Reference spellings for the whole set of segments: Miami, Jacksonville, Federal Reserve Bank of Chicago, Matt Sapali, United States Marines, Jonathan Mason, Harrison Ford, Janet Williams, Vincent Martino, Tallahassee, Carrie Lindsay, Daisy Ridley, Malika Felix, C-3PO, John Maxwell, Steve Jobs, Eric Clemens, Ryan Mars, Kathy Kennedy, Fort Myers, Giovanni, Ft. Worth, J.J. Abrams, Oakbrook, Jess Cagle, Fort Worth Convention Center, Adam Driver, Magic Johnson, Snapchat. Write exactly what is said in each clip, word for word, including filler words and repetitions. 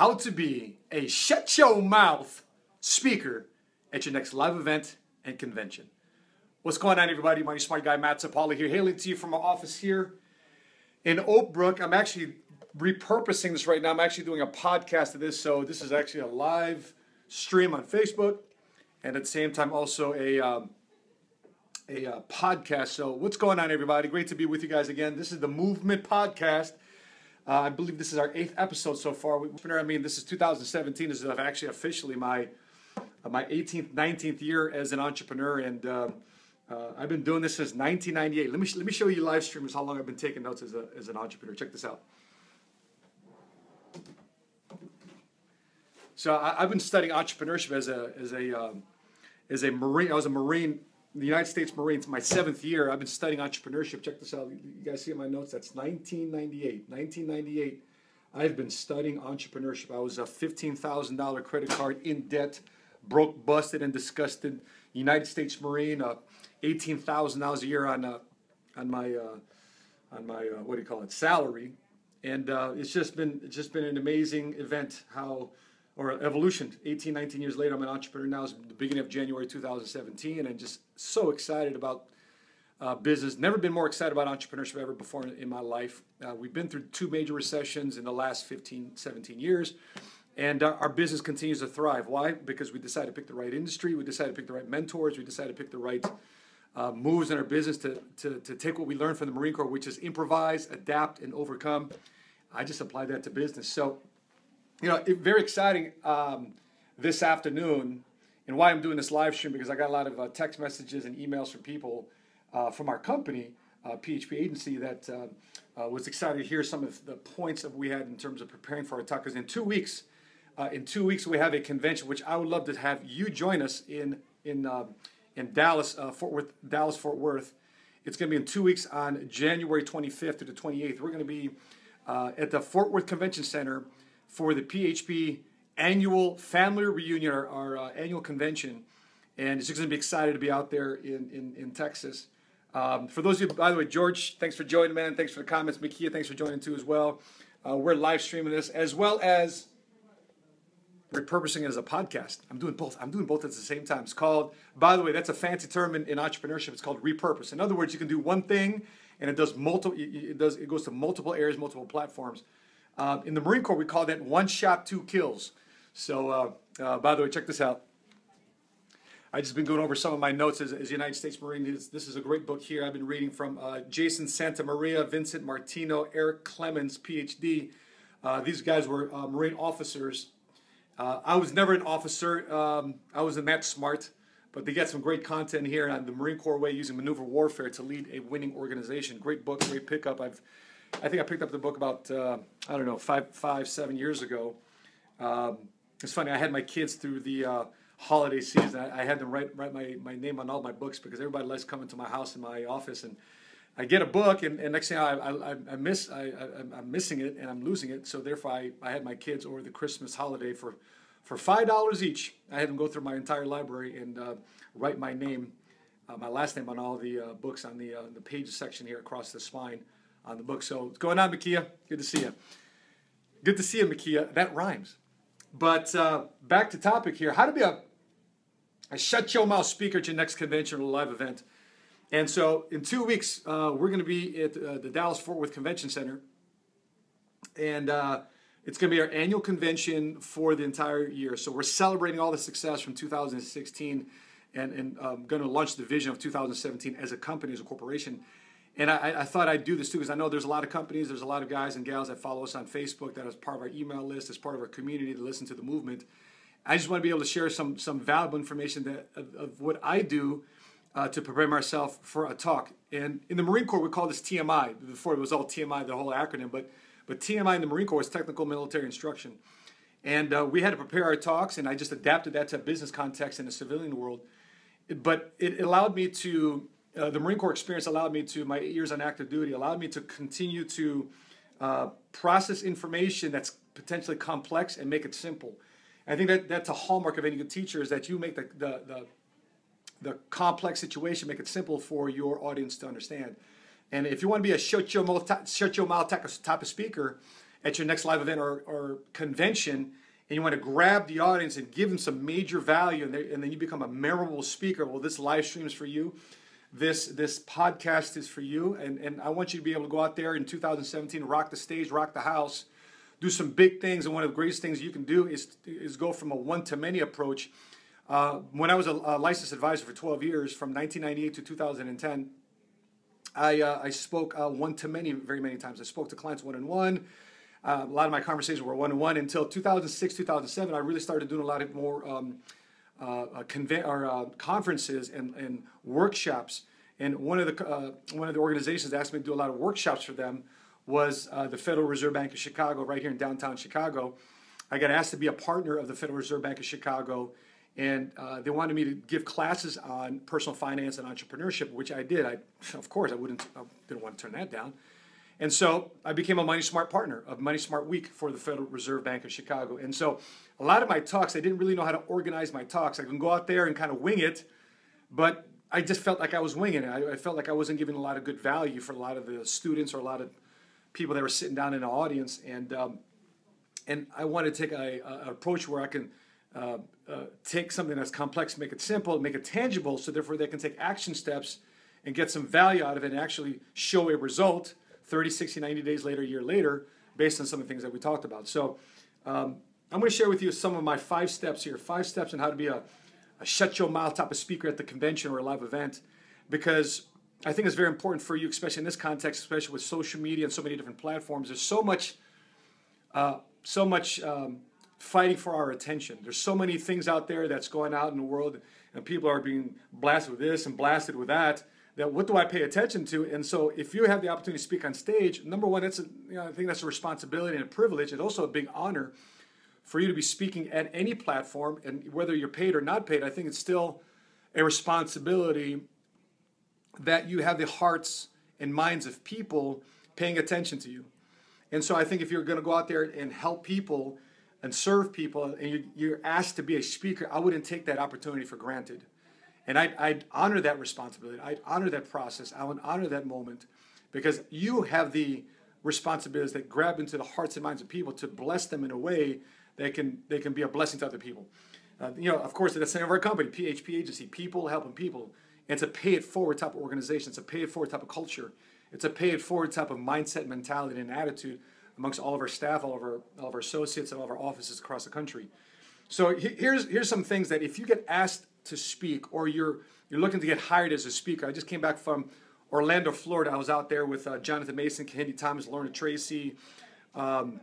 how to be a shut your mouth speaker at your next live event and convention. What's going on, everybody? Money Smart Guy Matt Sapali here, hailing to you from my office here in Oakbrook. I'm actually repurposing this right now. I'm actually doing a podcast of this, so this is actually a live stream on Facebook, and at the same time also a um, a uh, podcast. So what's going on, everybody? Great to be with you guys again. This is the Movement Podcast. Uh, I believe this is our eighth episode so far. We, I mean, this is two thousand seventeen. This is actually officially my uh, my eighteenth, nineteenth year as an entrepreneur, and uh, uh, I've been doing this since nineteen ninety-eight. Let me let me show you live streamers how long I've been taking notes as a as an entrepreneur. Check this out. So I, I've been studying entrepreneurship as a as a um, as a Marine. I was a Marine, the United States Marines. My seventh year, I've been studying entrepreneurship. Check this out. You guys see in my notes? That's nineteen ninety-eight. nineteen ninety-eight. I've been studying entrepreneurship. I was a fifteen thousand dollar credit card in debt, broke, busted, and disgusted United States Marine. Uh, eighteen thousand dollars a year on uh, on my uh, on my uh, what do you call it? Salary, and uh, it's just been it's just been an amazing event. How Or evolution, eighteen, nineteen years later, I'm an entrepreneur now. It's the beginning of January two thousand seventeen, and just so excited about uh, business. Never been more excited about entrepreneurship ever before in, in my life. Uh, we've been through two major recessions in the last fifteen, seventeen years, and our, our business continues to thrive. Why? Because we decided to pick the right industry. We decided to pick the right mentors. We decided to pick the right uh, moves in our business to, to, to take what we learned from the Marine Corps, which is improvise, adapt, and overcome. I just applied that to business. So, you know, it, very exciting um, this afternoon, and why I'm doing this live stream, because I got a lot of uh, text messages and emails from people uh, from our company, uh, P H P Agency, that uh, uh, was excited to hear some of the points that we had in terms of preparing for our talk. Because in two weeks, uh, in two weeks we have a convention, which I would love to have you join us in in uh, in Dallas, uh, Fort Worth, Dallas-Fort Worth. It's going to be in two weeks on January twenty-fifth to the twenty-eighth. We're going to be uh, at the Fort Worth Convention Center for the P H P annual family reunion, our, our uh, annual convention, and it's just going to be excited to be out there in in, in Texas. Um, for those of you, by the way, George, thanks for joining, man. Thanks for the comments. Mikia, thanks for joining too as well. Uh, we're live streaming this as well as repurposing it as a podcast. I'm doing both. I'm doing both at the same time. It's called, by the way, that's a fancy term in, in entrepreneurship. It's called repurpose. In other words, you can do one thing, and it does multiple. It, it does. It goes to multiple areas, multiple platforms. Uh, in the Marine Corps, we call that one shot, two kills. So, uh, uh, by the way, check this out. I've just been going over some of my notes as, as United States Marine. This, this is a great book here. I've been reading from uh, Jason Santamaria, Vincent Martino, Eric Clemens, P H D. Uh, these guys were uh, Marine officers. Uh, I was never an officer. Um, I wasn't that smart. But they got some great content here on the Marine Corps way, using maneuver warfare to lead a winning organization. Great book, great pickup. I've I think I picked up the book about, uh, I don't know, five, five, seven years ago. Um, it's funny, I had my kids through the uh, holiday season. I, I had them write, write my, my name on all my books, because everybody likes coming to my house and my office. And I get a book, and, and next thing I, I, I miss, I, I, I'm missing it, and I'm losing it. So therefore, I, I had my kids over the Christmas holiday for, for five dollars each. I had them go through my entire library and uh, write my name, uh, my last name on all the uh, books on the, uh, the pages section here across the spine on the book. So what's going on, Mikia? Good to see you. Good to see you, Mikia. That rhymes. But uh, back to topic here. How to be a, a shut-your-mouth speaker at your next convention or live event. And so in two weeks, uh, we're going to be at uh, the Dallas-Fort Worth Convention Center. And uh, it's going to be our annual convention for the entire year. So we're celebrating all the success from two thousand sixteen and, and um, going to launch the vision of two thousand seventeen as a company, as a corporation. And I, I thought I'd do this too, because I know there's a lot of companies, there's a lot of guys and gals that follow us on Facebook, that is part of our email list, as part of our community to listen to the movement. I just want to be able to share some some valuable information that of, of what I do uh, to prepare myself for a talk. And in the Marine Corps, we call this T M I. Before it was all T M I, the whole acronym, but but T M I in the Marine Corps is Technical Military Instruction. And uh, we had to prepare our talks, and I just adapted that to a business context in the civilian world. But it allowed me to... Uh, the Marine Corps experience allowed me to, my eight years on active duty, allowed me to continue to uh, process information that's potentially complex and make it simple. And I think that that's a hallmark of any good teacher, is that you make the, the, the, the complex situation, make it simple for your audience to understand. And if you want to be a shut your mouth, shut your mouth type of speaker, at your next live event or, or convention, and you want to grab the audience and give them some major value, and, and then you become a memorable speaker. Well, this live stream is for you. This this podcast is for you. And, and I want you to be able to go out there in two thousand seventeen, rock the stage, rock the house, do some big things. And one of the greatest things you can do is, is go from a one-to-many approach. Uh, when I was a, a licensed advisor for twelve years, from nineteen ninety-eight to two thousand ten, I, uh, I spoke uh, one-to-many very many times. I spoke to clients one-on-one. Uh, a lot of my conversations were one-on-one until two thousand six, two thousand seven. I really started doing a lot of more um, uh, conven or, uh, conferences and, and workshops. And one of the uh, one of the organizations that asked me to do a lot of workshops for them was uh, the Federal Reserve Bank of Chicago, right here in downtown Chicago. I got asked to be a partner of the Federal Reserve Bank of Chicago, and uh, they wanted me to give classes on personal finance and entrepreneurship, which I did. I, of course, I wouldn't I didn't want to turn that down. And so I became a Money Smart partner of Money Smart Week for the Federal Reserve Bank of Chicago. And so a lot of my talks, I didn't really know how to organize my talks. I can go out there and kind of wing it, but I just felt like I was winging it. I, I felt like I wasn't giving a lot of good value for a lot of the students or a lot of people that were sitting down in the audience. And um, and I wanted to take a, a, an approach where I can uh, uh, take something that's complex, make it simple, make it tangible, so therefore they can take action steps and get some value out of it and actually show a result thirty, sixty, ninety days later, a year later, based on some of the things that we talked about. So um, I'm going to share with you some of my five steps here, five steps on how to be a, a shut your mouth type of speaker at the convention or a live event, because I think it's very important for you, especially in this context, especially with social media and so many different platforms. There's so much, uh, so much um, fighting for our attention. There's so many things out there that's going out in the world, and people are being blasted with this and blasted with that. That what do I pay attention to? And so if you have the opportunity to speak on stage, number one, that's a, you know, I think that's a responsibility and a privilege. It's also a big honor for you to be speaking at any platform, and whether you're paid or not paid, I think it's still a responsibility that you have the hearts and minds of people paying attention to you. And so I think if you're going to go out there and help people and serve people, and you're asked to be a speaker, I wouldn't take that opportunity for granted. And I'd, I'd honor that responsibility. I'd honor that process. I would honor that moment, because you have the responsibilities that grab into the hearts and minds of people to bless them in a way that can, they can be a blessing to other people. Uh, you know, of course, that's the name of our company, P H P Agency, people helping people. And it's a pay-it-forward type of organization. It's a pay-it-forward type of culture. It's a pay-it-forward type of mindset, mentality, and attitude amongst all of our staff, all of our, all of our associates, and all of our offices across the country. So here's, here's some things that if you get asked to speak, or you're you're looking to get hired as a speaker. I just came back from Orlando, Florida. I was out there with uh, Jonathan Mason, Kehinde Thomas, Lorna Tracy, um,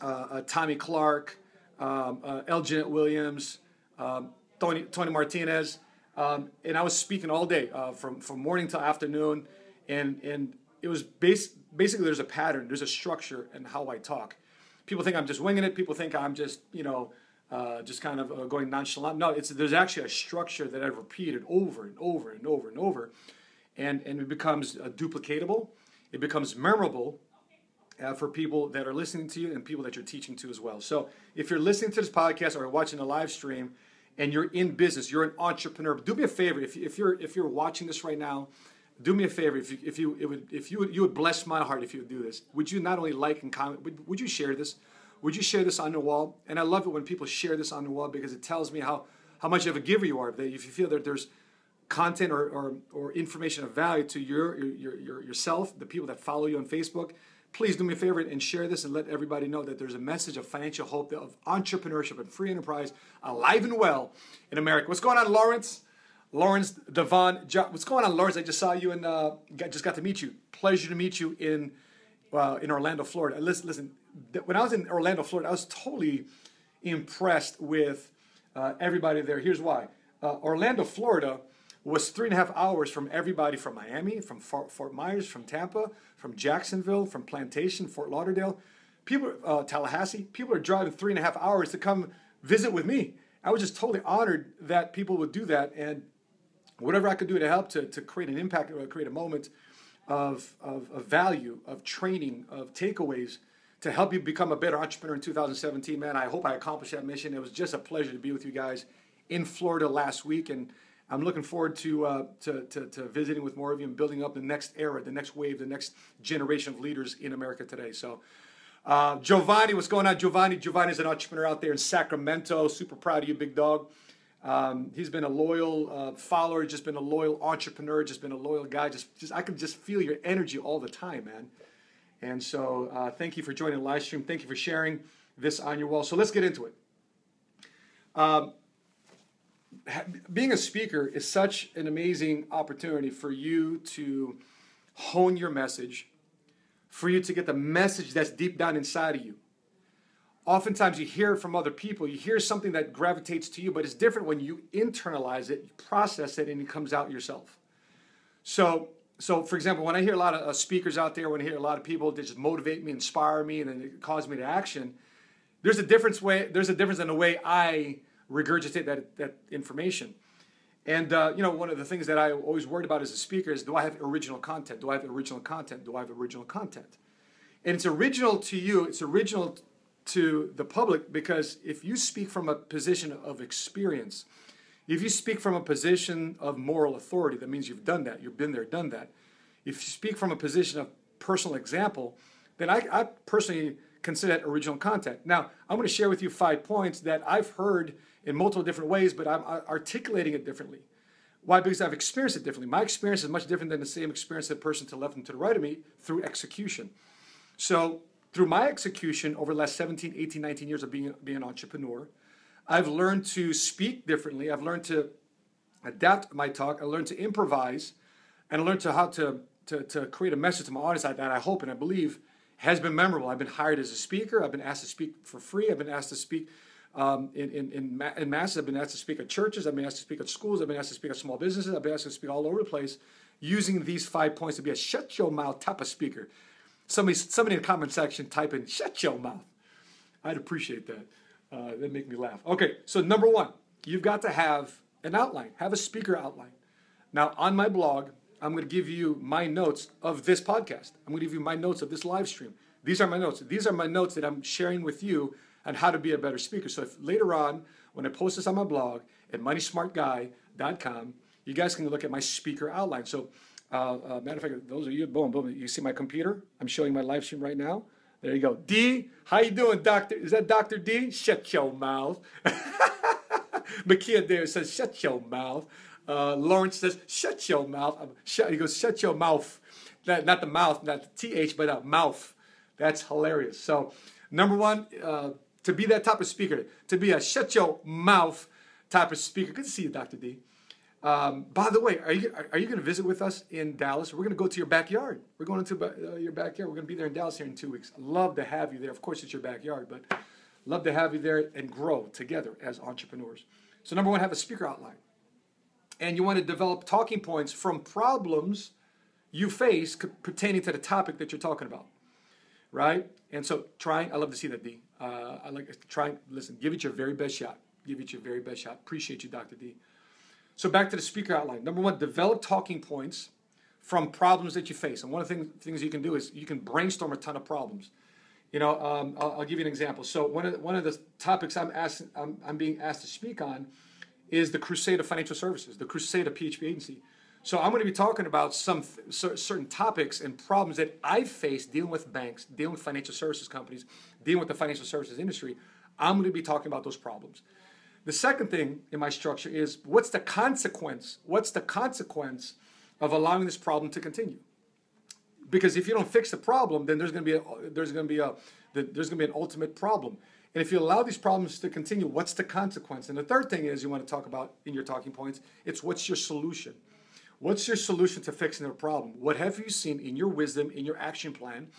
uh, uh, Tommy Clark, um, uh, Janet Williams, um, Tony Tony Martinez, um, and I was speaking all day uh, from from morning till afternoon, and and it was bas basically there's a pattern, there's a structure in how I talk. People think I'm just winging it. People think I'm just you know. Uh, just kind of uh, going nonchalant. No, it's, there's actually a structure that I've repeated over and over and over and over, and, and it becomes uh, duplicatable. It becomes memorable uh, for people that are listening to you and people that you're teaching to as well. So if you're listening to this podcast or watching a live stream and you're in business, you're an entrepreneur, do me a favor. If, if, you're, if you're watching this right now, do me a favor. If you, if you, it would, if you, would, you would bless my heart if you would do this. Would you not only like and comment, would, would you share this? Would you share this on the wall? And I love it when people share this on the wall, because it tells me how, how much of a giver you are. That if you feel that there's content or, or, or information of value to your, your, your yourself, the people that follow you on Facebook, please do me a favor and share this and let everybody know that there's a message of financial hope, of entrepreneurship and free enterprise alive and well in America. What's going on, Lawrence? Lawrence, Devon, John, what's going on, Lawrence? I just saw you and uh, just got to meet you. Pleasure to meet you in, uh, in Orlando, Florida. Listen, listen. When I was in Orlando, Florida, I was totally impressed with uh, everybody there. Here's why. Uh, Orlando, Florida was three and a half hours from everybody from Miami, from Fort, Fort Myers, from Tampa, from Jacksonville, from Plantation, Fort Lauderdale, people, uh, Tallahassee. People are driving three and a half hours to come visit with me. I was just totally honored that people would do that, and whatever I could do to help to, to create an impact, or create a moment of, of, of value, of training, of takeaways, to help you become a better entrepreneur in two thousand seventeen, man, I hope I accomplished that mission. It was just a pleasure to be with you guys in Florida last week, and I'm looking forward to, uh, to, to, to visiting with more of you and building up the next era, the next wave, the next generation of leaders in America today. So Uh, Giovanni, what's going on, Giovanni? Giovanni's an entrepreneur out there in Sacramento. Super proud of you, big dog. Um, he's been a loyal uh, follower, just been a loyal entrepreneur, just been a loyal guy. Just, just I can just feel your energy all the time, man. And so uh, thank you for joining the live stream. Thank you for sharing this on your wall. So let's get into it. Um, being a speaker is such an amazing opportunity for you to hone your message, for you to get the message that's deep down inside of you. Oftentimes you hear it from other people, you hear something that gravitates to you, but it's different when you internalize it, you process it, and it comes out yourself. So, so for example, when I hear a lot of uh, speakers out there, when I hear a lot of people that just motivate me, inspire me, and then it causes me to action, there's a difference way, there's a difference in the way I regurgitate that, that information. And uh, you know, one of the things that I always worried about as a speaker is, do I have original content? Do I have original content? Do I have original content? And it's original to you, it's original to the public, because if you speak from a position of experience, if you speak from a position of moral authority, that means you've done that, you've been there, done that. If you speak from a position of personal example, then I, I personally consider that original content. Now, I'm going to share with you five points that I've heard in multiple different ways, but I'm articulating it differently. Why? Because I've experienced it differently. My experience is much different than the same experience that person to the left and to the right of me through execution. So through my execution over the last seventeen, eighteen, nineteen years of being, being an entrepreneur, I've learned to speak differently. I've learned to adapt my talk. I learned to improvise, and I learned to how to, to, to create a message to my audience that I hope and I believe has been memorable. I've been hired as a speaker. I've been asked to speak for free. I've been asked to speak um, in, in, in, ma in masses. I've been asked to speak at churches. I've been asked to speak at schools. I've been asked to speak at small businesses. I've been asked to speak all over the place, using these five points to be a shut your mouth type of speaker. Somebody, somebody in the comment section, type in, shut your mouth. I'd appreciate that. Uh, that'd make me laugh. Okay, so number one, you've got to have an outline. Have a speaker outline. Now, on my blog, I'm going to give you my notes of this podcast. I'm going to give you my notes of this live stream. These are my notes. These are my notes that I'm sharing with you on how to be a better speaker. So if later on, when I post this on my blog at money smart guy dot com, you guys can look at my speaker outline. So Uh, uh, matter of fact, those of you, boom, boom, you see my computer? I'm showing my live stream right now. There you go. D, how you doing, doctor? Is that Doctor D? Shut your mouth. Makia there says, shut your mouth. Uh, Lawrence says, shut your mouth. I'm, shut, he goes, shut your mouth. Not, not the mouth, not the T H, but the mouth. That's hilarious. So, number one, uh, to be that type of speaker, to be a shut your mouth type of speaker. Good to see you, Doctor D. Um, by the way, are you, are you going to visit with us in Dallas? We're going to go to your backyard. We're going into uh, your backyard. We're going to be there in Dallas here in two weeks. Love to have you there. Of course, it's your backyard, but love to have you there and grow together as entrepreneurs. So number one, have a speaker outline. And you want to develop talking points from problems you face pertaining to the topic that you're talking about, right? And so trying, I love to see that, D. Uh, I like trying, listen, give it your very best shot. Give it your very best shot. Appreciate you, Doctor D. So back to the speaker outline. Number one, develop talking points from problems that you face. And one of the things, things you can do is you can brainstorm a ton of problems. You know, um, I'll, I'll give you an example. So one of the, one of the topics I'm, asked, I'm, I'm being asked to speak on is the crusade of financial services, the crusade of P H P Agency. So I'm going to be talking about some certain topics and problems that I face dealing with banks, dealing with financial services companies, dealing with the financial services industry. I'm going to be talking about those problems. The second thing in my structure is, what's the consequence? What's the consequence of allowing this problem to continue? Because if you don't fix the problem, then there's going to be a, there's going to be a there's going to be an ultimate problem. And if you allow these problems to continue, what's the consequence? And the third thing is you want to talk about in your talking points. It's what's your solution? What's your solution to fixing the problem? What have you seen in your wisdom, in your action plan,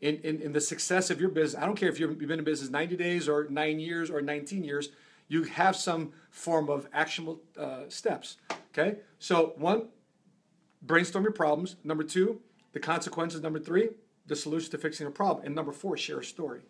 in in, in the success of your business? I don't care if you've been in business ninety days or nine years or nineteen years. You have some form of actionable uh, steps, okay? So one, brainstorm your problems. Number two, the consequences. Number three, the solution to fixing a problem. And number four, share a story,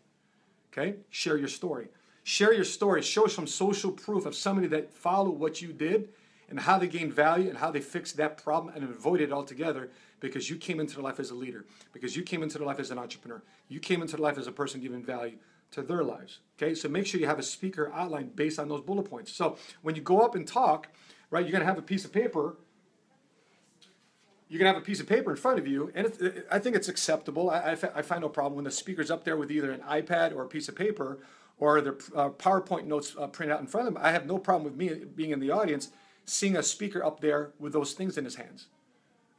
okay? Share your story. Share your story. Show some social proof of somebody that followed what you did and how they gained value and how they fixed that problem and avoided it altogether, because you came into their life as a leader, because you came into their life as an entrepreneur. You came into their life as a person giving value to their lives, okay? So make sure you have a speaker outline based on those bullet points. So when you go up and talk, right, you're going to have a piece of paper you're going to have a piece of paper in front of you, and it, I think it's acceptable. I, I, I find no problem when the speaker's up there with either an iPad or a piece of paper or their uh, PowerPoint notes uh, printed out in front of them. I have no problem with me being in the audience seeing a speaker up there with those things in his hands.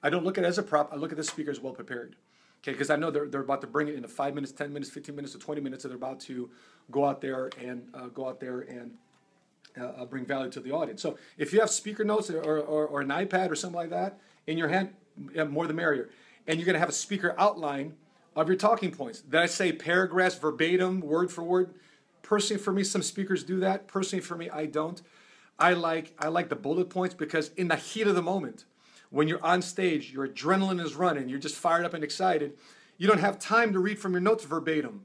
I don't look at it as a prop. I look at the speaker as well prepared. Okay, because I know they're, they're about to bring it into five minutes, ten minutes, fifteen minutes, or twenty minutes, and they're about to go out there and uh, go out there and uh, bring value to the audience. So if you have speaker notes or, or, or an iPad or something like that in your hand, more the merrier. And you're going to have a speaker outline of your talking points. Did I say paragraphs, verbatim, word for word? Personally, for me, some speakers do that. Personally, for me, I don't. I like I like the bullet points because in the heat of the moment, when you're on stage, your adrenaline is running, you're just fired up and excited, you don't have time to read from your notes verbatim.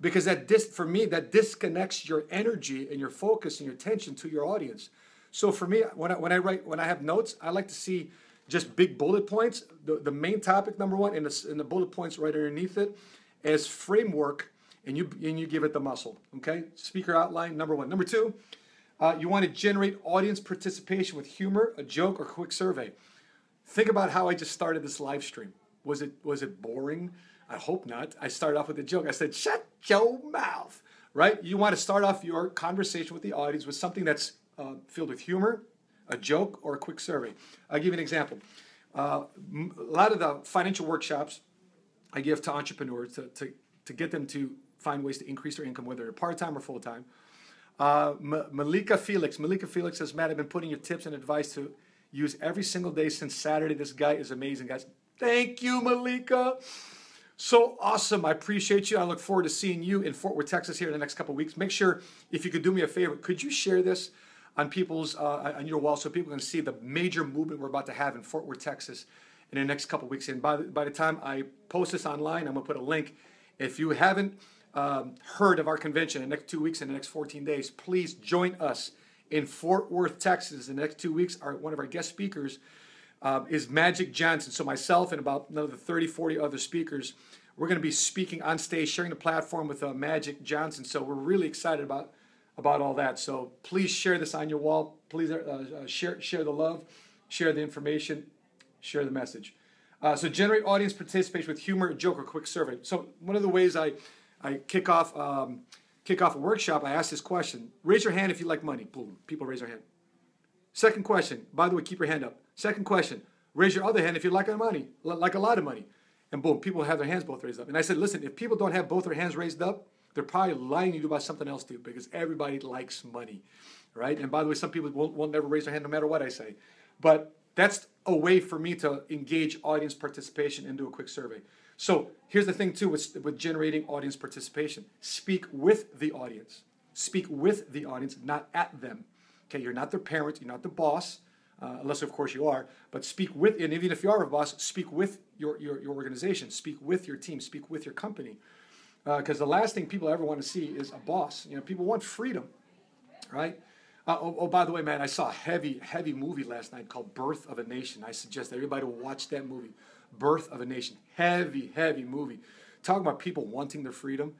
Because that dis for me, that disconnects your energy and your focus and your attention to your audience. So for me, when I, when I write, when I have notes, I like to see just big bullet points, the, the main topic, number one, and the, and the bullet points right underneath it as framework, and you, and you give it the muscle, okay? Speaker outline, number one. Number two, uh, you want to generate audience participation with humor, a joke, or quick survey. Think about how I just started this live stream. Was it, was it boring? I hope not. I started off with a joke. I said, shut your mouth, right? You want to start off your conversation with the audience with something that's uh, filled with humor, a joke, or a quick survey. I'll give you an example. Uh, a lot of the financial workshops I give to entrepreneurs to, to, to get them to find ways to increase their income, whether they're part-time or full-time. Uh, Malika Felix. Malika Felix says, Matt, I've been putting your tips and advice to use every single day since Saturday. This guy is amazing, guys. Thank you, Malika. So awesome. I appreciate you. I look forward to seeing you in Fort Worth, Texas here in the next couple of weeks. Make sure, if you could do me a favor, could you share this on people's, uh, on your wall so people can see the major movement we're about to have in Fort Worth, Texas in the next couple of weeks. And by the, by the time I post this online, I'm going to put a link. If you haven't um, heard of our convention in the next two weeks and the next fourteen days, please join us in Fort Worth, Texas in the next two weeks. Our, one of our guest speakers Um, is Magic Johnson. So myself and about another thirty, forty other speakers, we're going to be speaking on stage, sharing the platform with uh, Magic Johnson. So we're really excited about, about all that. So please share this on your wall. Please uh, uh, share, share the love, share the information, share the message. Uh, so generate audience participation with humor, joke, or quick survey. So one of the ways I, I kick off, um, kick off a workshop, I ask this question. Raise your hand if you like money. Boom. People raise their hand. Second question. By the way, keep your hand up. Second question, raise your other hand if you like money, like a lot of money. And boom, people have their hands both raised up. And I said, listen, if people don't have both their hands raised up, they're probably lying to you about something else too, because everybody likes money, right? And by the way, some people won't, won't never raise their hand no matter what I say. But that's a way for me to engage audience participation and do a quick survey. So here's the thing too with, with generating audience participation. Speak with the audience. Speak with the audience, not at them. Okay, you're not their parent, you're not the boss. Uh, unless, of course, you are, but speak with, and even if you are a boss, speak with your, your, your organization, speak with your team, speak with your company. Because uh, the last thing people ever want to see is a boss. You know, people want freedom, right? Uh, oh, oh, by the way, man, I saw a heavy, heavy movie last night called Birth of a Nation. I suggest everybody watch that movie, Birth of a Nation. Heavy, heavy movie. Talking about people wanting their freedom.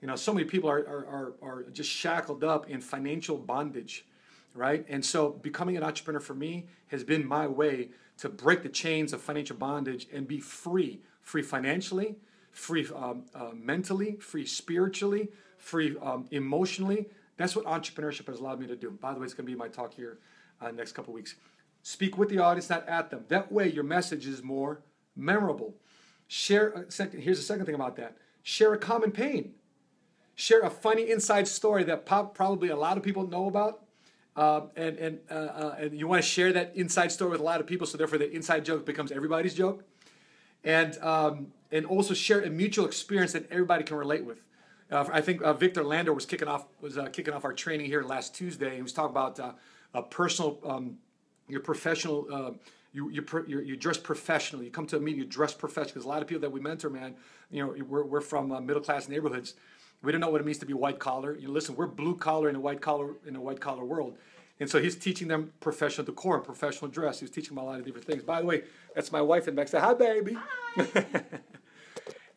You know, so many people are, are, are, are just shackled up in financial bondage. Right? And so becoming an entrepreneur for me has been my way to break the chains of financial bondage and be free, free financially, free um, uh, mentally, free spiritually, free um, emotionally. That's what entrepreneurship has allowed me to do. By the way, it's going to be my talk here uh, next couple weeks. Speak with the audience, not at them. That way your message is more memorable. Share a second, here's the second thing about that. Share a common pain. Share a funny inside story that pop, probably a lot of people know about. Uh, and and, uh, uh, and you want to share that inside story with a lot of people, so therefore the inside joke becomes everybody's joke. And, um, and also share a mutual experience that everybody can relate with. Uh, I think uh, Victor Lander was kicking off, was, uh, kicking off our training here last Tuesday. He was talking about uh, a personal, um, your professional, uh, you, you, you're, you're dressed professional. You come to a meeting, you dress professional. Because a lot of people that we mentor, man, you know, we're, we're from uh, middle-class neighborhoods. We don't know what it means to be white collar. You know, listen, we're blue collar in a white collar in a white collar world, and so he's teaching them professional decor and professional dress. He was teaching them a lot of different things. By the way, that's my wife in back. Hi, baby. Hi.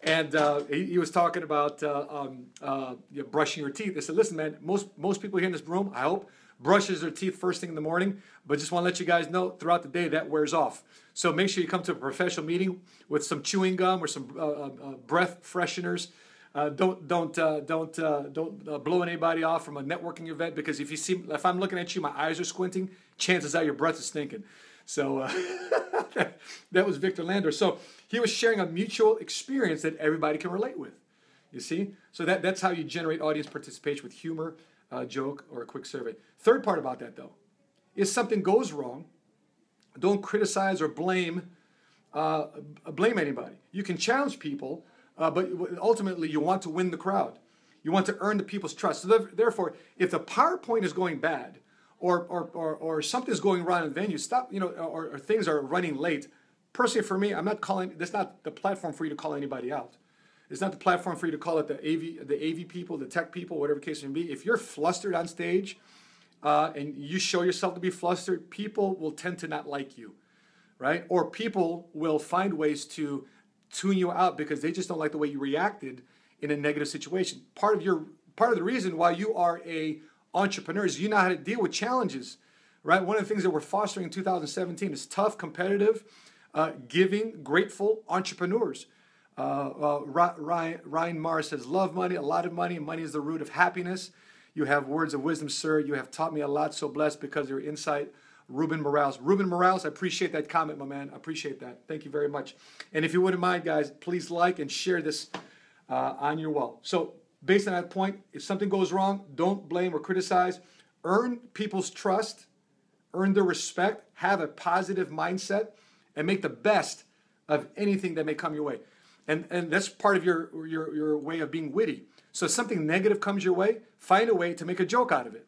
and uh, he, he was talking about uh, um, uh, you know, brushing your teeth. I said, listen, man, most most people here in this room, I hope, brushes their teeth first thing in the morning. But just want to let you guys know, throughout the day, that wears off. So make sure you come to a professional meeting with some chewing gum or some uh, uh, breath fresheners. Uh, don't don't uh, don't uh, don't uh, blow anybody off from a networking event, because if you see, if I'm looking at you, my eyes are squinting, chances are your breath is stinking. So uh, that, that was Victor Lander. So he was sharing a mutual experience that everybody can relate with. You see, so that that's how you generate audience participation, with humor, uh, joke, or a quick survey. Third part about that though, if something goes wrong, don't criticize or blame uh, blame anybody. You can challenge people. Uh, but ultimately, you want to win the crowd. You want to earn the people's trust. So th therefore, if the PowerPoint is going bad, or or or, or something's going wrong in the venue, stop. You know, or, or things are running late. Personally, for me, I'm not calling. That's not the platform for you to call anybody out. It's not the platform for you to call it the A V, the A V people, the tech people, whatever case it may be. If you're flustered on stage, uh, and you show yourself to be flustered, people will tend to not like you, right? Or people will find ways to tune you out because they just don't like the way you reacted in a negative situation. Part of your part of the reason why you are a entrepreneur is you know how to deal with challenges, right? One of the things that we're fostering in two thousand seventeen is tough, competitive, uh, giving, grateful entrepreneurs. Uh, uh, Ryan, Ryan Mars says, "Love money, a lot of money. Money is the root of happiness. You have words of wisdom, sir. You have taught me a lot. So blessed because of your insight." Ruben Morales. Ruben Morales, I appreciate that comment, my man. I appreciate that. Thank you very much. And if you wouldn't mind, guys, please like and share this uh, on your wall. So based on that point, if something goes wrong, don't blame or criticize. Earn people's trust. Earn their respect. Have a positive mindset. And make the best of anything that may come your way. And, and that's part of your, your, your way of being witty. So if something negative comes your way, find a way to make a joke out of it.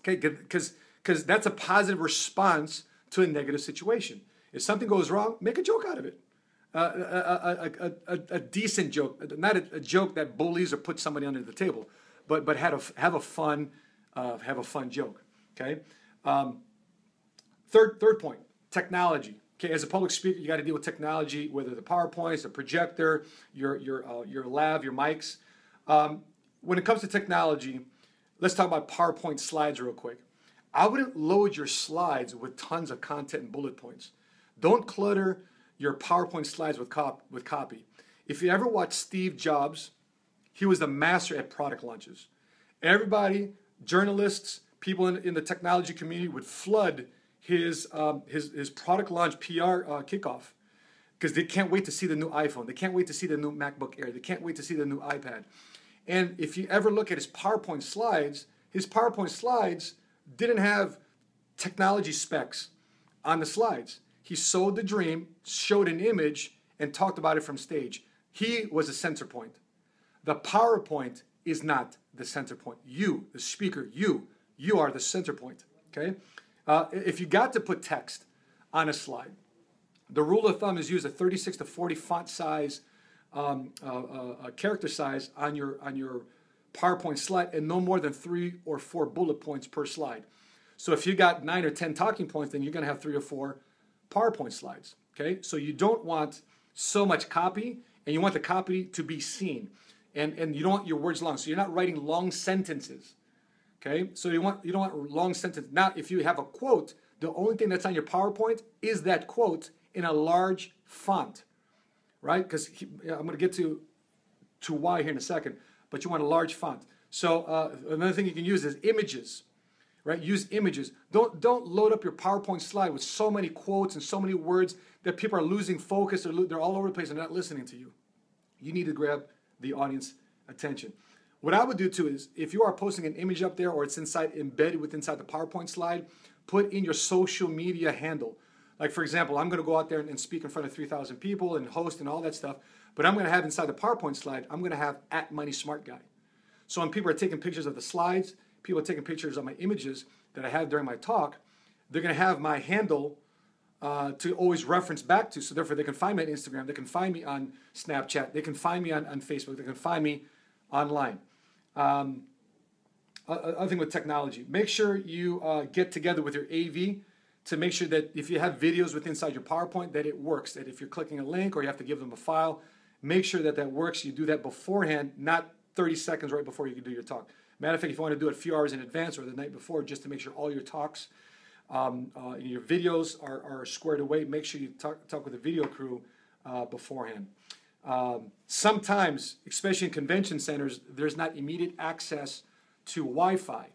Okay, because... Because that's a positive response to a negative situation. If something goes wrong, make a joke out of it. Uh, a, a, a, a, a decent joke, not a, a joke that bullies or puts somebody under the table, but but have a have a fun uh, have a fun joke. Okay. Um, third third point, technology. Okay, as a public speaker, you got to deal with technology, whether the PowerPoints, the projector, your your uh, your lav, your mics. Um, when it comes to technology, let's talk about PowerPoint slides real quick. I wouldn't load your slides with tons of content and bullet points. Don't clutter your PowerPoint slides with, cop with copy. If you ever watch Steve Jobs, he was the master at product launches. Everybody, journalists, people in, in the technology community would flood his, um, his, his product launch P R uh, kickoff because they can't wait to see the new iPhone. They can't wait to see the new MacBook Air. They can't wait to see the new iPad. And if you ever look at his PowerPoint slides, his PowerPoint slides didn't have technology specs on the slides. He sold the dream, showed an image, and talked about it from stage. He was a center point. The PowerPoint is not the center point. You, the speaker, you, you are the center point, okay? Uh, if you got to put text on a slide, the rule of thumb is use a thirty-six to forty font size, um, uh, uh, character size on your, on your PowerPoint slide, and no more than three or four bullet points per slide. So if you got nine or ten talking points, then you're going to have three or four PowerPoint slides. Okay, so you don't want so much copy, and you want the copy to be seen, and and you don't want your words long. So you're not writing long sentences. Okay, so you want you don't want long sentences. Now, if you have a quote, the only thing that's on your PowerPoint is that quote in a large font, right? Because I'm going to get to to why here in a second. But you want a large font. So uh, another thing you can use is images, right? Use images. Don't don't load up your PowerPoint slide with so many quotes and so many words that people are losing focus. They're, lo they're all over the place. They're not listening to you. You need to grab the audience attention. What I would do too is if you are posting an image up there or it's inside embedded with inside the PowerPoint slide, put in your social media handle. Like for example, I'm going to go out there and, and speak in front of three thousand people and host and all that stuff. But I'm going to have inside the PowerPoint slide, I'm going to have at Money Smart Guy. So when people are taking pictures of the slides, people are taking pictures of my images that I have during my talk, they're going to have my handle uh, to always reference back to. So therefore, they can find me on Instagram, they can find me on Snapchat, they can find me on, on Facebook, they can find me online. Um, other thing with technology, make sure you uh, get together with your A V to make sure that if you have videos with inside your PowerPoint, that it works, that if you're clicking a link or you have to give them a file, make sure that that works. You do that beforehand, not thirty seconds right before you can do your talk. Matter of fact, if you want to do it a few hours in advance or the night before, just to make sure all your talks um, uh, and your videos are, are squared away, make sure you talk, talk with the video crew uh, beforehand. Um, sometimes, especially in convention centers, there's not immediate access to Wi-Fi.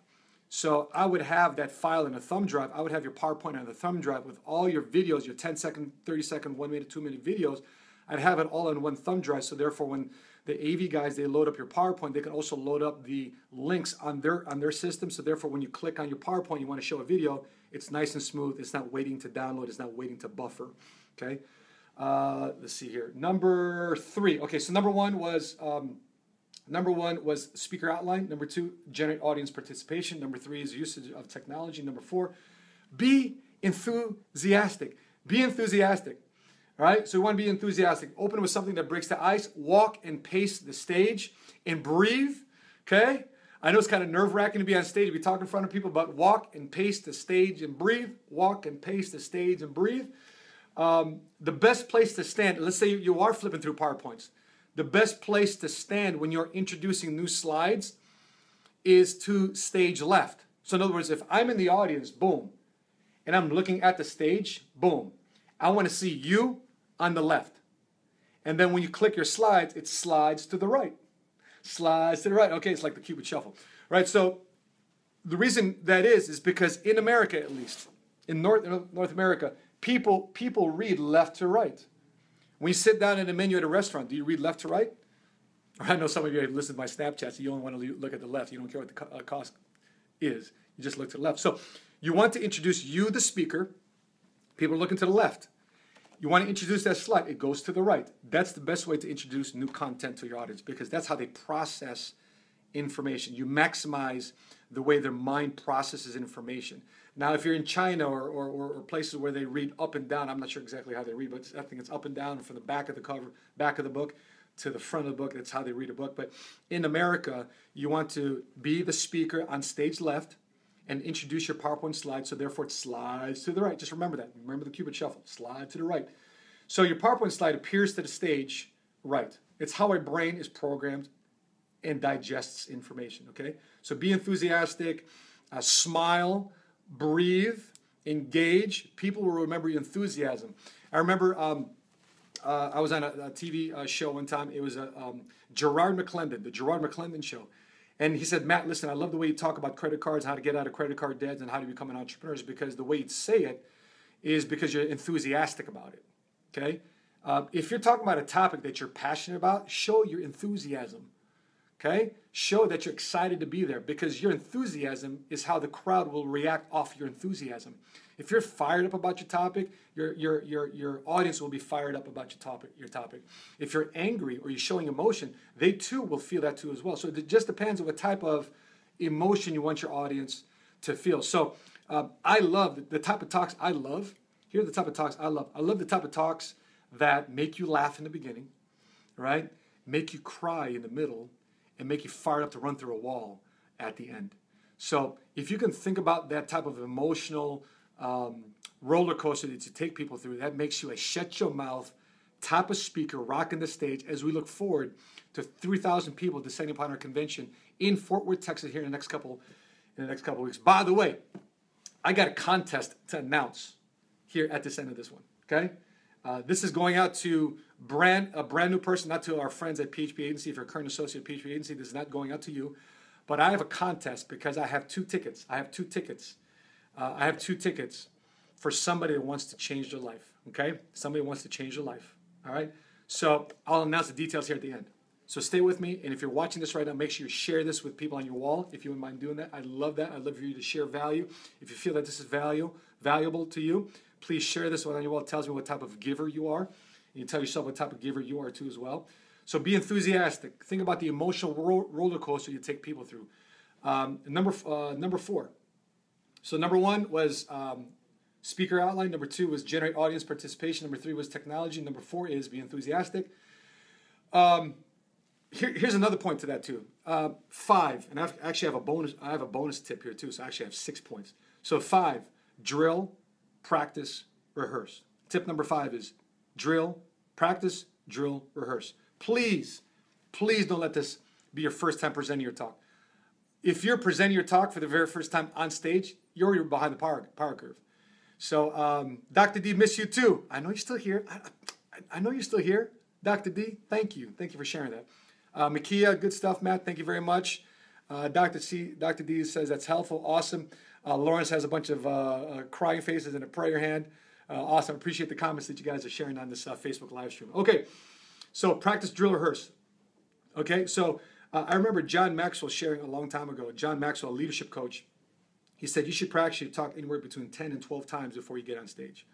So I would have that file in a thumb drive. I would have your PowerPoint on the thumb drive with all your videos, your ten second, thirty second, one minute, two minute videos. I'd have it all in one thumb drive. So therefore, when the A V guys, they load up your PowerPoint, they can also load up the links on their on their system. So therefore, when you click on your PowerPoint, you want to show a video, it's nice and smooth. It's not waiting to download. It's not waiting to buffer. Okay. Uh, let's see here. Number three. Okay. So number one was... Um, Number one was speaker outline. Number two, generate audience participation. Number three is usage of technology. Number four, be enthusiastic. Be enthusiastic. All right, so we want to be enthusiastic. Open with something that breaks the ice. Walk and pace the stage and breathe, okay? I know it's kind of nerve-wracking to be on stage, to be talking in front of people, but walk and pace the stage and breathe. Walk and pace the stage and breathe. Um, the best place to stand, let's say you are flipping through PowerPoints. The best place to stand when you're introducing new slides is to stage left. So in other words, if I'm in the audience, boom, and I'm looking at the stage, boom, I want to see you on the left. And then when you click your slides, it slides to the right. Slides to the right. Okay, it's like the Cupid shuffle. Right? So the reason that is is because in America, at least, in North North America, people people read left to right. When you sit down at a menu at a restaurant, do you read left to right? I know some of you have listened to my Snapchat, so you only want to look at the left. You don't care what the cost is. You just look to the left. So you want to introduce you, the speaker. People are looking to the left. You want to introduce that slide. It goes to the right. That's the best way to introduce new content to your audience because that's how they process information. You maximize the way their mind processes information. Now, if you're in China or, or, or places where they read up and down, I'm not sure exactly how they read, but I think it's up and down from the back of the cover, back of the book to the front of the book. That's how they read a book. But in America, you want to be the speaker on stage left and introduce your PowerPoint slide, so therefore it slides to the right. Just remember that. Remember the Cupid shuffle. Slide to the right. So your PowerPoint slide appears to the stage right. It's how our brain is programmed and digests information, okay? So be enthusiastic, uh, smile, breathe, engage. People will remember your enthusiasm. I remember um, uh, I was on a, a T V uh, show one time. It was a, um, Gerard McClendon, the Gerard McClendon show. And he said, Matt, listen, I love the way you talk about credit cards, how to get out of credit card debt, and how to become an entrepreneur, because the way you say it is because you're enthusiastic about it, okay? Uh, if you're talking about a topic that you're passionate about, show your enthusiasm. Okay? Show that you're excited to be there because your enthusiasm is how the crowd will react off your enthusiasm. If you're fired up about your topic, your, your, your, your audience will be fired up about your topic, your topic. If you're angry or you're showing emotion, they too will feel that too as well. So it just depends on what type of emotion you want your audience to feel. So um, I love the type of talks I love. Here are the type of talks I love. I love the type of talks that make you laugh in the beginning, right? Make you cry in the middle, and make you fired up to run through a wall at the end. So if you can think about that type of emotional um, roller coaster that you take people through, that makes you a shut-your-mouth type of speaker rocking the stage as we look forward to three thousand people descending upon our convention in Fort Worth, Texas here in the next couple in the next couple weeks. By the way, I got a contest to announce here at this end of this one, okay? Uh, this is going out to brand a brand new person, not to our friends at P H P Agency. If you're a current associate at P H P Agency, this is not going out to you. But I have a contest because I have two tickets. I have two tickets. Uh, I have two tickets for somebody that wants to change their life, okay? Somebody wants to change their life, all right? So I'll announce the details here at the end. So stay with me, and if you're watching this right now, make sure you share this with people on your wall, if you wouldn't mind doing that. I love that. I'd love for you to share value. If you feel that this is value, valuable to you, please share this one on your wall. It tells me what type of giver you are. And you tell yourself what type of giver you are too as well. So be enthusiastic. Think about the emotional ro roller coaster you take people through. Um, number uh, number four. So number one was um, speaker outline. Number two was generate audience participation. Number three was technology. Number four is be enthusiastic. Um, here, here's another point to that too. Uh, five, and I actually have a bonus. I have a bonus tip here too. So I actually have six points. So five, drill. Practice, rehearse. Tip number five is drill, practice, drill, rehearse. Please, please don't let this be your first time presenting your talk. If you're presenting your talk for the very first time on stage, you're already behind the power, power curve. So, um, Doctor D, miss you too. I know you're still here. I, I, I know you're still here. Doctor D, thank you. Thank you for sharing that. Uh, Makia, good stuff, Matt. Thank you very much. Uh, Doctor C, Doctor D says that's helpful. Awesome. Uh, Lawrence has a bunch of uh, uh, crying faces and a prayer hand. Uh, awesome. Appreciate the comments that you guys are sharing on this uh, Facebook live stream. Okay. So practice, drill, rehearse. Okay. So uh, I remember John Maxwell sharing a long time ago. John Maxwell, a leadership coach, he said you should practice your talk anywhere between ten and twelve times before you get on stage.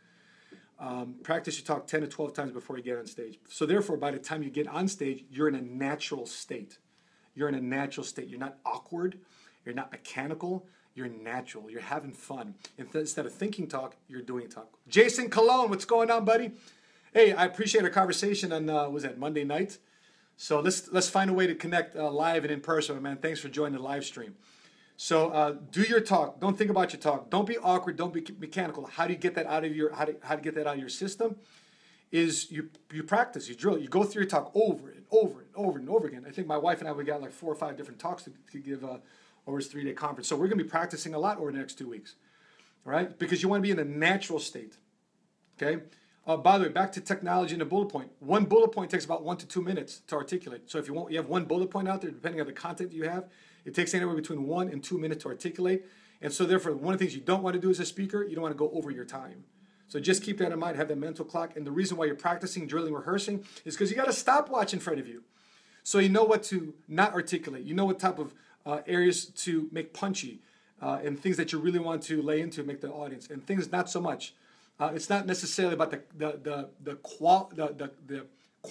Um, practice your talk ten to twelve times before you get on stage. So therefore, by the time you get on stage, you're in a natural state. You're in a natural state. You're not awkward. You're not mechanical. You're natural. You're having fun. Instead of thinking talk, you're doing talk. Jason Colon, what's going on, buddy? Hey, I appreciate our conversation on, uh, was that Monday night? So let's let's find a way to connect uh, live and in person, man. Thanks for joining the live stream. So uh, do your talk. Don't think about your talk. Don't be awkward. Don't be mechanical. How do you get that out of your? How to how to get that out of your system? Is you you practice, you drill, you go through your talk over and over and over and over again. I think my wife and I, we got like four or five different talks to, to give. Uh, Or it's three-day conference. So we're going to be practicing a lot over the next two weeks, all right? Because you want to be in a natural state, okay? Uh, by the way, back to technology and the bullet point. One bullet point takes about one to two minutes to articulate. So if you want, you have one bullet point out there, depending on the content you have, it takes anywhere between one and two minutes to articulate. And so therefore, one of the things you don't want to do as a speaker, you don't want to go over your time. So just keep that in mind, have that mental clock. And the reason why you're practicing, drilling, rehearsing is because you got a stopwatch in front of you. So you know what to not articulate. You know what type of Uh, areas to make punchy uh, and things that you really want to lay into, make the audience, and things not so much. Uh, it's not necessarily about the the the the, qual the the the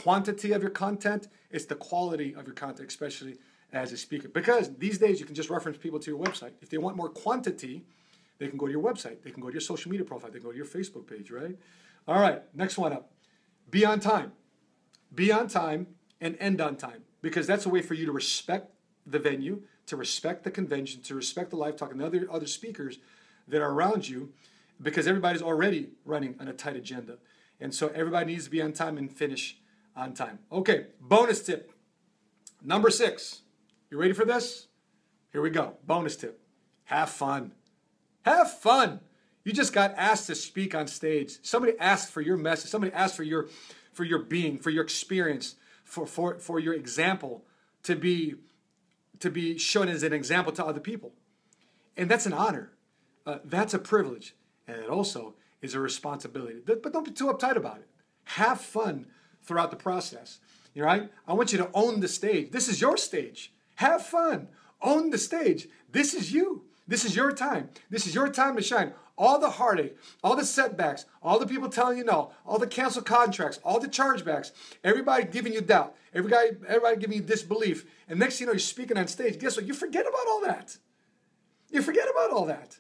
quantity of your content. It's the quality of your content, especially as a speaker. Because these days you can just reference people to your website. If they want more quantity, they can go to your website. They can go to your social media profile. They can go to your Facebook page, right? All right, next one up. Be on time. Be on time and end on time, because that's a way for you to respect the venue, to respect the convention, to respect the live talk and the other, other speakers that are around you, because everybody's already running on a tight agenda. And so everybody needs to be on time and finish on time. Okay, bonus tip. Number six. You ready for this? Here we go. Bonus tip. Have fun. Have fun. You just got asked to speak on stage. Somebody asked for your message. Somebody asked for your, for your being, for your experience, for, for, for your example to be... to be shown as an example to other people. And that's an honor. Uh, that's a privilege. And it also is a responsibility. But don't be too uptight about it. Have fun throughout the process. You know, right? I want you to own the stage. This is your stage. Have fun. Own the stage. This is you. This is your time. This is your time to shine. All the heartache, all the setbacks, all the people telling you no, all the canceled contracts, all the chargebacks, everybody giving you doubt, every guy, everybody giving you disbelief. And next thing you know, you're speaking on stage. Guess what? You forget about all that. You forget about all that.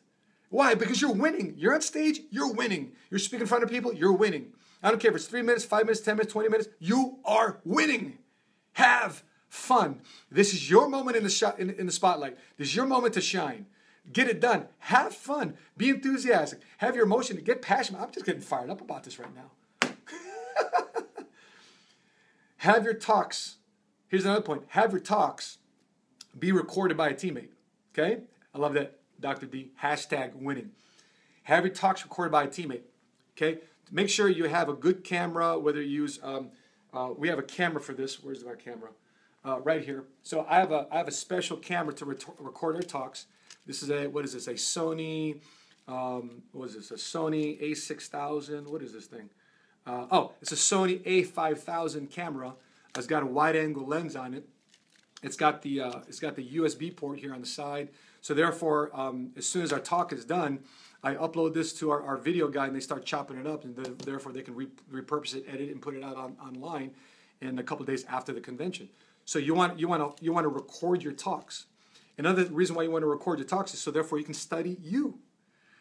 Why? Because you're winning. You're on stage, you're winning. You're speaking in front of people, you're winning. I don't care if it's three minutes, five minutes, ten minutes, twenty minutes. You are winning. Have fun. This is your moment in the, shot, in, in the spotlight. This is your moment to shine. Get it done. Have fun. Be enthusiastic. Have your emotion. Get passionate. I'm just getting fired up about this right now. Have your talks. Here's another point. Have your talks be recorded by a teammate. Okay? I love that, Doctor D. Hashtag winning. Have your talks recorded by a teammate. Okay? Make sure you have a good camera, whether you use, um, uh, we have a camera for this. Where's my camera? Uh, right here. So I have a, I have a special camera to record our talks. This is a, what is this, a Sony, um, what is this, a Sony A six thousand, what is this thing? Uh, oh, it's a Sony A five thousand camera. It's got a wide-angle lens on it. It's got the uh, it's got the U S B port here on the side. So therefore, um, as soon as our talk is done, I upload this to our, our video guy, and they start chopping it up, and the, therefore they can re repurpose it, edit it, and put it out on, online in a couple of days after the convention. So you want you want to you want to record your talks. Another reason why you want to record your talks is so therefore you can study you.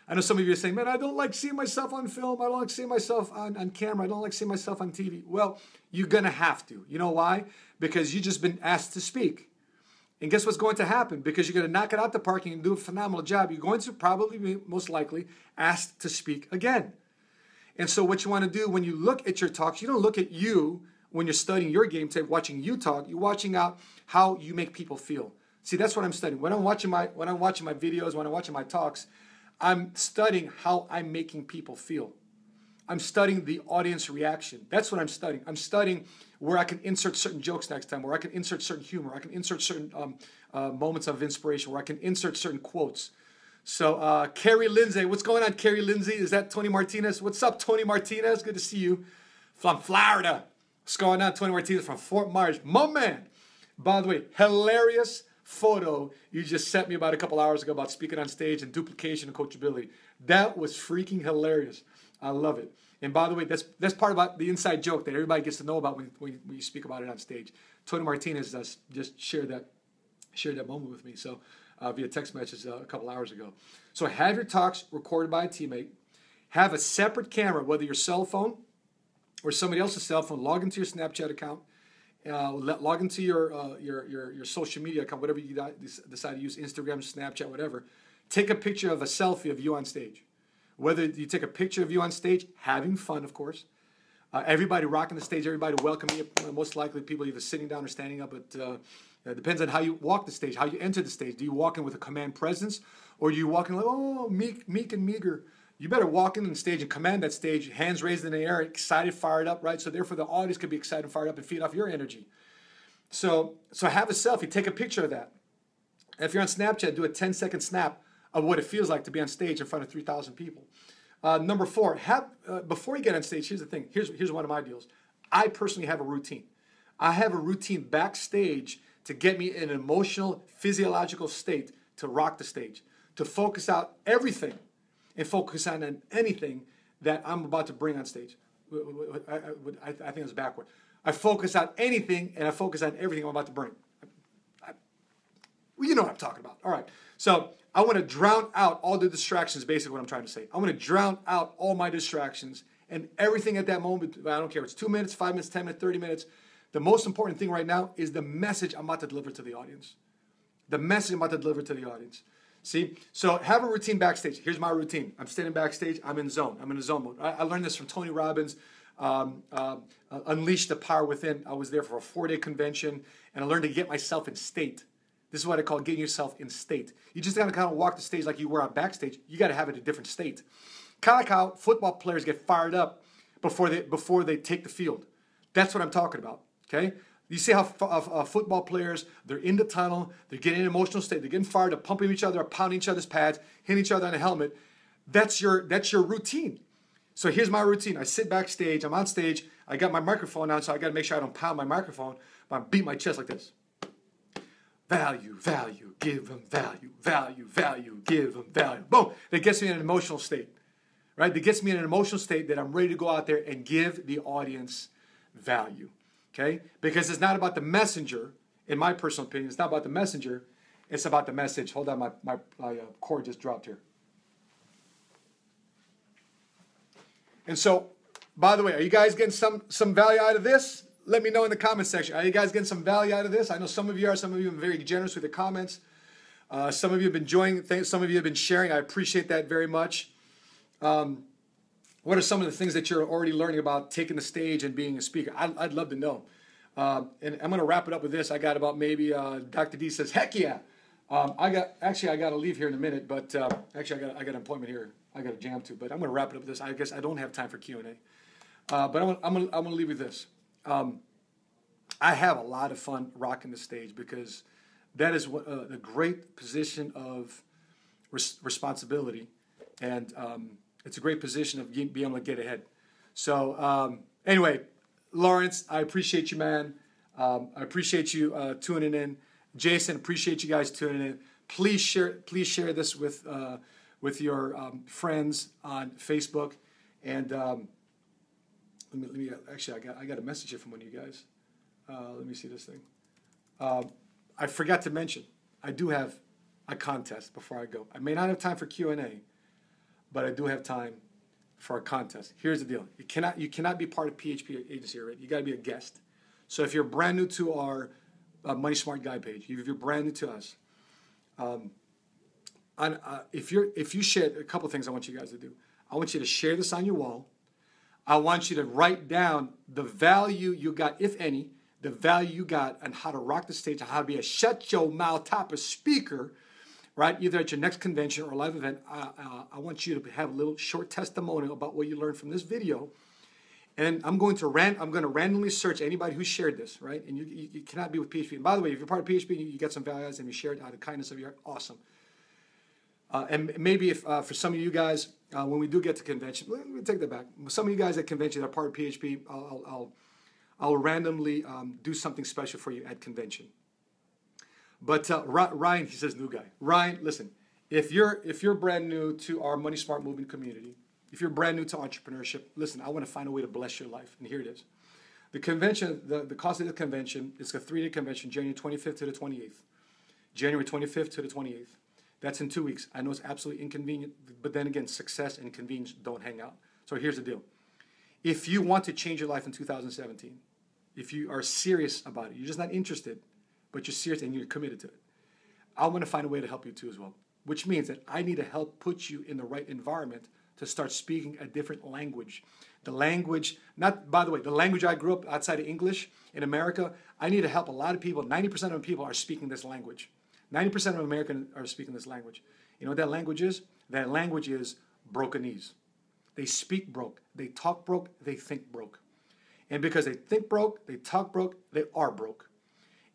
I know some of you are saying, man, I don't like seeing myself on film. I don't like seeing myself on, on camera. I don't like seeing myself on T V. Well, you're going to have to. You know why? Because you've just been asked to speak. And guess what's going to happen? Because you're going to knock it out the park and do a phenomenal job. You're going to probably be most likely asked to speak again. And so what you want to do when you look at your talks, you don't look at you when you're studying your game tape, watching you talk, you're watching out how you make people feel. See, that's what I'm studying. When I'm watching my when I'm watching my videos, when I'm watching my talks, I'm studying how I'm making people feel. I'm studying the audience reaction. That's what I'm studying. I'm studying where I can insert certain jokes next time, where I can insert certain humor, I can insert certain um, uh, moments of inspiration, where I can insert certain quotes. So, uh, Carrie Lindsay, what's going on, Carrie Lindsay? Is that Tony Martinez? What's up, Tony Martinez? Good to see you from Florida. What's going on, Tony Martinez from Fort Myers? My man. By the way, hilarious photo you just sent me about a couple hours ago about speaking on stage and duplication and coachability. That was freaking hilarious. I love it. And by the way, that's that's part about the inside joke that everybody gets to know about when, when, when you speak about it on stage. Tony Martinez uh, just shared that shared that moment with me so uh, via text message uh, a couple hours ago. So have your talks recorded by a teammate. Have a separate camera, whether your cell phone or somebody else's cell phone. Log into your Snapchat account. Uh, log into your, uh, your your your social media account, whatever you decide to use, Instagram, Snapchat, whatever. Take a picture of a selfie of you on stage. Whether you take a picture of you on stage, having fun, of course. Uh, everybody rocking the stage, everybody welcoming you. Most likely people either sitting down or standing up, but uh, it depends on how you walk the stage, how you enter the stage. Do you walk in with a command presence, or do you walk in like, oh, meek, meek and meager? You better walk in on stage and command that stage, hands raised in the air, excited, fired up, right? So therefore the audience can be excited and fired up and feed off your energy. So, so have a selfie, take a picture of that. If you're on Snapchat, do a ten second snap of what it feels like to be on stage in front of three thousand people. Uh, number four, have, uh, before you get on stage, here's the thing. Here's, here's one of my deals. I personally have a routine. I have a routine backstage to get me in an emotional, physiological state to rock the stage, to focus out everything and focus on anything that I'm about to bring on stage. I, I, I think it was backward. I focus on anything and I focus on everything I'm about to bring. I, I, well, you know what I'm talking about. All right. So I want to drown out all the distractions, basically what I'm trying to say. I want to drown out all my distractions and everything at that moment. I don't care if it's two minutes, five minutes, ten minutes, thirty minutes. The most important thing right now is the message I'm about to deliver to the audience. The message I'm about to deliver to the audience. See? So have a routine backstage. Here's my routine. I'm standing backstage. I'm in zone. I'm in a zone mode. I, I learned this from Tony Robbins, um, uh, Unleash the Power Within. I was there for a four-day convention, and I learned to get myself in state. This is what I call getting yourself in state. You just gotta kind of walk the stage like you were on backstage. You gotta have it in a different state. Kind of like how football players get fired up before they before they take the field. That's what I'm talking about. Okay? You see how uh, football players, they're in the tunnel, they're getting in an emotional state, they're getting fired up, pumping each other, pounding each other's pads, hitting each other on the helmet. That's your that's your routine. So here's my routine. I sit backstage, I'm on stage, I got my microphone on, so I gotta make sure I don't pound my microphone, but I beat my chest like this. Value, value, give them value, value, value, give them value. Boom! That gets me in an emotional state, right? That gets me in an emotional state that I'm ready to go out there and give the audience value, okay? Because it's not about the messenger, in my personal opinion. It's not about the messenger. It's about the message. Hold on, my, my, my uh, cord just dropped here. And so, by the way, are you guys getting some, some value out of this? Let me know in the comment section. Are you guys getting some value out of this? I know some of you are. Some of you have been very generous with your comments. Uh, some of you have been enjoying things. Some of you have been sharing. I appreciate that very much. Um, what are some of the things that you're already learning about taking the stage and being a speaker? I, I'd love to know. Uh, and I'm going to wrap it up with this. I got about maybe, uh, Doctor D says, heck yeah. Um, I got, actually, I got to leave here in a minute, but uh, actually, I got, I got an appointment here. I got a jam to, but I'm going to wrap it up with this. I guess I don't have time for Q and A. Uh, but I'm going I'm going I'm to leave with this. Um, I have a lot of fun rocking the stage because that is what, uh, a great position of res responsibility, and um, it's a great position of being able to get ahead. So um, anyway, Lawrence, I appreciate you, man. Um, I appreciate you uh, tuning in. Jason, appreciate you guys tuning in. Please share, please share this with uh, with your um, friends on Facebook, and. Um, Let me, let me, actually, I got, I got a message here from one of you guys. Uh, let me see this thing. Uh, I forgot to mention, I do have a contest before I go. I may not have time for Q and A, but I do have time for a contest. Here's the deal. You cannot, you cannot be part of P H P Agency, right? You got to be a guest. So if you're brand new to our uh, Money Smart Guy page, if you're brand new to us, um, on, uh, if, you're, if you share, a couple things I want you guys to do. I want you to share this on your wall. I want you to write down the value you got, if any, the value you got on how to rock the stage, how to be a shut your mouth type of speaker, right? Either at your next convention or live event. I, uh, I want you to have a little short testimonial about what you learned from this video. And I'm going to ran- I'm going to randomly search anybody who shared this, right? And you, you, you cannot be with P H P. And by the way, if you're part of P H P and you, you get some value and you share it out of kindness of your heart, awesome. Uh, and maybe if uh, for some of you guys, uh, when we do get to convention, let me take that back. Some of you guys at convention that are part of P H P, I'll I'll, I'll randomly um, do something special for you at convention. But uh, Ryan, he says, new guy. Ryan, listen, if you're if you're brand new to our Money Smart Movement community, if you're brand new to entrepreneurship, listen, I want to find a way to bless your life, and here it is. The convention, the, the cost of the convention, it's a three-day convention, January twenty-fifth to the twenty-eighth. January twenty-fifth to the twenty-eighth. That's in two weeks. I know it's absolutely inconvenient, but then again, success and convenience don't hang out. So here's the deal. If you want to change your life in two thousand seventeen, if you are serious about it, you're just not interested, but you're serious and you're committed to it, I want to find a way to help you too as well, which means that I need to help put you in the right environment to start speaking a different language. The language, not, by the way, the language I grew up outside of English in America, I need to help a lot of people. ninety percent of people are speaking this language. ninety percent of Americans are speaking this language. You know what that language is? That language is brokenese. They speak broke, they talk broke, they think broke. And because they think broke, they talk broke, they are broke.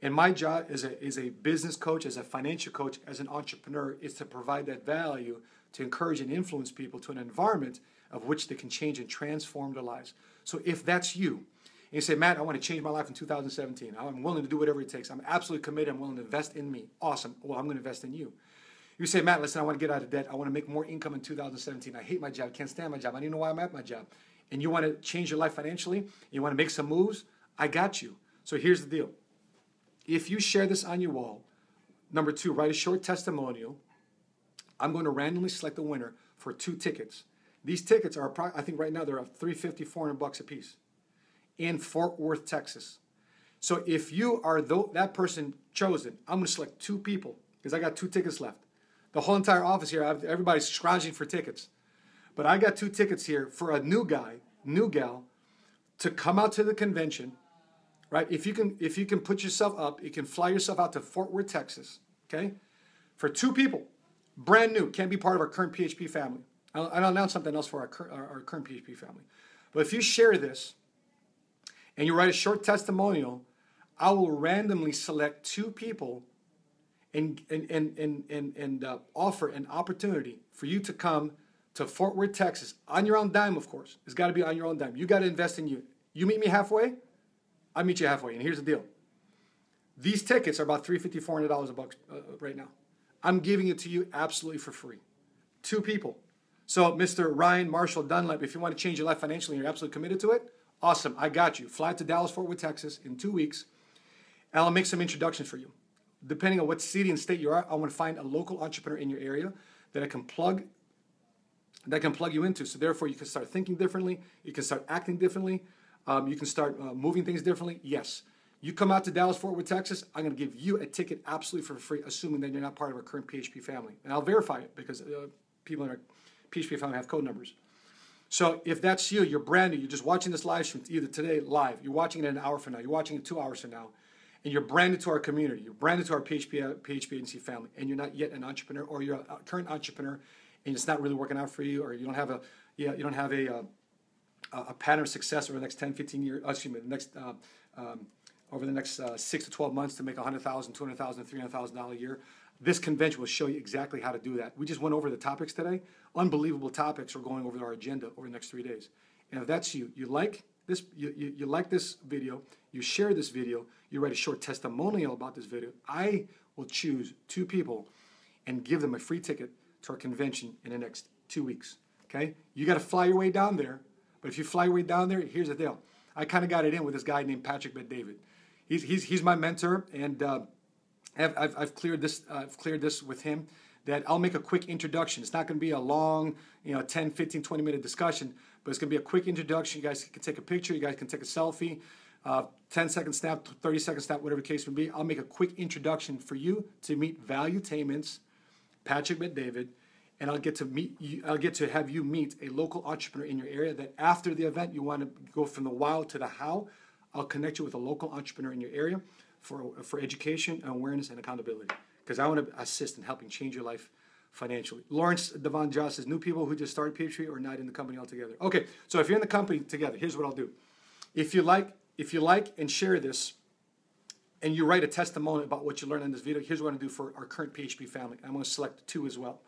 And my job as a, as a business coach, as a financial coach, as an entrepreneur, is to provide that value to encourage and influence people to an environment of which they can change and transform their lives. So if that's you, and you say, Matt, I want to change my life in two thousand seventeen. I'm willing to do whatever it takes. I'm absolutely committed. I'm willing to invest in me. Awesome. Well, I'm going to invest in you. You say, Matt, listen, I want to get out of debt. I want to make more income in two thousand seventeen. I hate my job. I can't stand my job. I don't even know why I'm at my job. And you want to change your life financially? You want to make some moves? I got you. So here's the deal. If you share this on your wall, number two, write a short testimonial. I'm going to randomly select a winner for two tickets. These tickets are, I think right now, they're three fifty, four hundred bucks a piece. In Fort Worth, Texas. So if you are th- that person chosen, I'm going to select two people because I got two tickets left. The whole entire office here, I've, everybody's scrounging for tickets. But I got two tickets here for a new guy, new gal, to come out to the convention, right? If you can, if you can put yourself up, you can fly yourself out to Fort Worth, Texas, okay? For two people, brand new, can't be part of our current P H P family. I'll, I'll announce something else for our, cur- our, our current P H P family. But if you share this, and you write a short testimonial, I will randomly select two people and, and, and, and, and, and uh, offer an opportunity for you to come to Fort Worth, Texas, on your own dime, of course. It's got to be on your own dime. You got to invest in you. You meet me halfway, I meet you halfway. And here's the deal. These tickets are about three fifty, four hundred dollars a buck uh, right now. I'm giving it to you absolutely for free. Two people. So Mister Ryan Marshall Dunlap, if you want to change your life financially and you're absolutely committed to it, awesome, I got you. Fly to Dallas-Fort Worth, Texas in two weeks, and I'll make some introductions for you. Depending on what city and state you are, I want to find a local entrepreneur in your area that I can plug, that I can plug you into. So therefore, you can start thinking differently. You can start acting differently. Um, you can start uh, moving things differently. Yes. You come out to Dallas-Fort Worth, Texas, I'm going to give you a ticket absolutely for free, assuming that you're not part of our current P H P family. And I'll verify it because uh, people in our P H P family have code numbers. So if that's you, you're brand new, you're just watching this live stream either today live, you're watching it an hour from now, you're watching it two hours from now, and you're brand new to our community, you're brand new to our P H P, P H P agency family, and you're not yet an entrepreneur or you're a current entrepreneur and it's not really working out for you or you don't have a you, know, you don't have a, a a pattern of success over the next ten, fifteen years, excuse me, the next, uh, um, over the next uh, six to twelve months to make one hundred thousand dollars, two hundred thousand dollars, three hundred thousand dollars a year. This convention will show you exactly how to do that. We just went over the topics today. Unbelievable topics. We're going over our agenda over the next three days. And if that's you, you like this, you, you, you like this video, you share this video, you write a short testimonial about this video, I will choose two people and give them a free ticket to our convention in the next two weeks. Okay? You got to fly your way down there. But if you fly your way down there, here's the deal. I kind of got it in with this guy named Patrick Bet-David. He's, he's, he's my mentor, and uh, I've, I've cleared this. Uh, I've cleared this with him that I'll make a quick introduction. It's not going to be a long, you know, ten, fifteen, twenty minute discussion, but it's going to be a quick introduction. You guys can take a picture. You guys can take a selfie, uh, ten second snap, thirty second snap, whatever the case may be. I'll make a quick introduction for you to meet Valutainment's Patrick Bet-David, and I'll get to meet you, I'll get to have you meet a local entrepreneur in your area that after the event you want to go from the wow to the how. I'll connect you with a local entrepreneur in your area for, for education, awareness, and accountability, because I want to assist in helping change your life financially. Lawrence Devon Joss says, new people who just started P H P or not in the company altogether. Okay, so if you're in the company together, here's what I'll do. If you like, if you like and share this, and you write a testimonial about what you learned in this video, here's what I'm going to do for our current P H P family. I'm going to select two as well.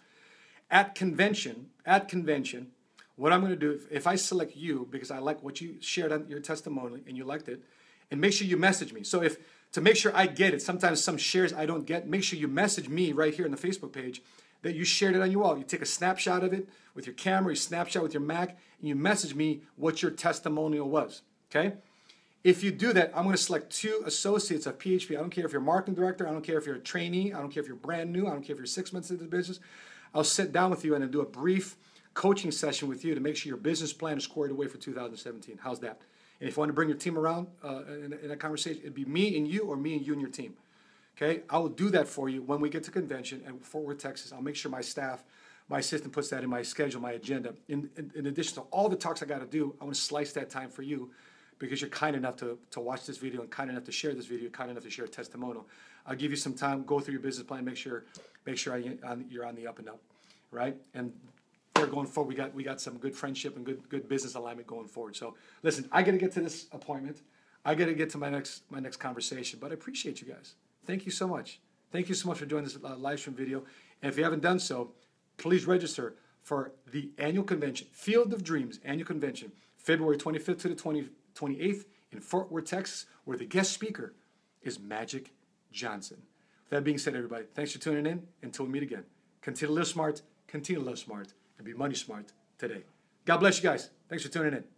At convention, at convention, what I'm going to do, if, if I select you, because I like what you shared on your testimonial and you liked it, and make sure you message me. So if, to make sure I get it, sometimes some shares I don't get, make sure you message me right here on the Facebook page that you shared it on your wall. You take a snapshot of it with your camera, you snapshot with your Mac, and you message me what your testimonial was, okay? If you do that, I'm going to select two associates of P H P. I don't care if you're a marketing director. I don't care if you're a trainee. I don't care if you're brand new. I don't care if you're six months into the business. I'll sit down with you and I'll do a brief coaching session with you to make sure your business plan is squared away for two thousand seventeen. How's that? And if you want to bring your team around uh, in, in a conversation, it'd be me and you or me and you and your team. Okay? I will do that for you when we get to convention in Fort Worth, Texas. I'll make sure my staff, my assistant puts that in my schedule, my agenda. In, in, in addition to all the talks I got to do, I want to slice that time for you, because you're kind enough to, to watch this video and kind enough to share this video, kind enough to share a testimonial. I'll give you some time, go through your business plan, make sure make sure I, on, you're on the up and up, right? And they're going forward. We got we got some good friendship and good good business alignment going forward. So listen, I got to get to this appointment. I got to get to my next my next conversation. But I appreciate you guys. Thank you so much. Thank you so much for doing this uh, live stream video. And if you haven't done so, please register for the annual convention, Field of Dreams annual convention, February twenty-fifth to the twenty-eighth in Fort Worth, Texas, where the guest speaker is Magic Johnson. With that being said, everybody, thanks for tuning in. Until we meet again, continue to live smart, continue to live smart, and be money smart today. God bless you guys. Thanks for tuning in.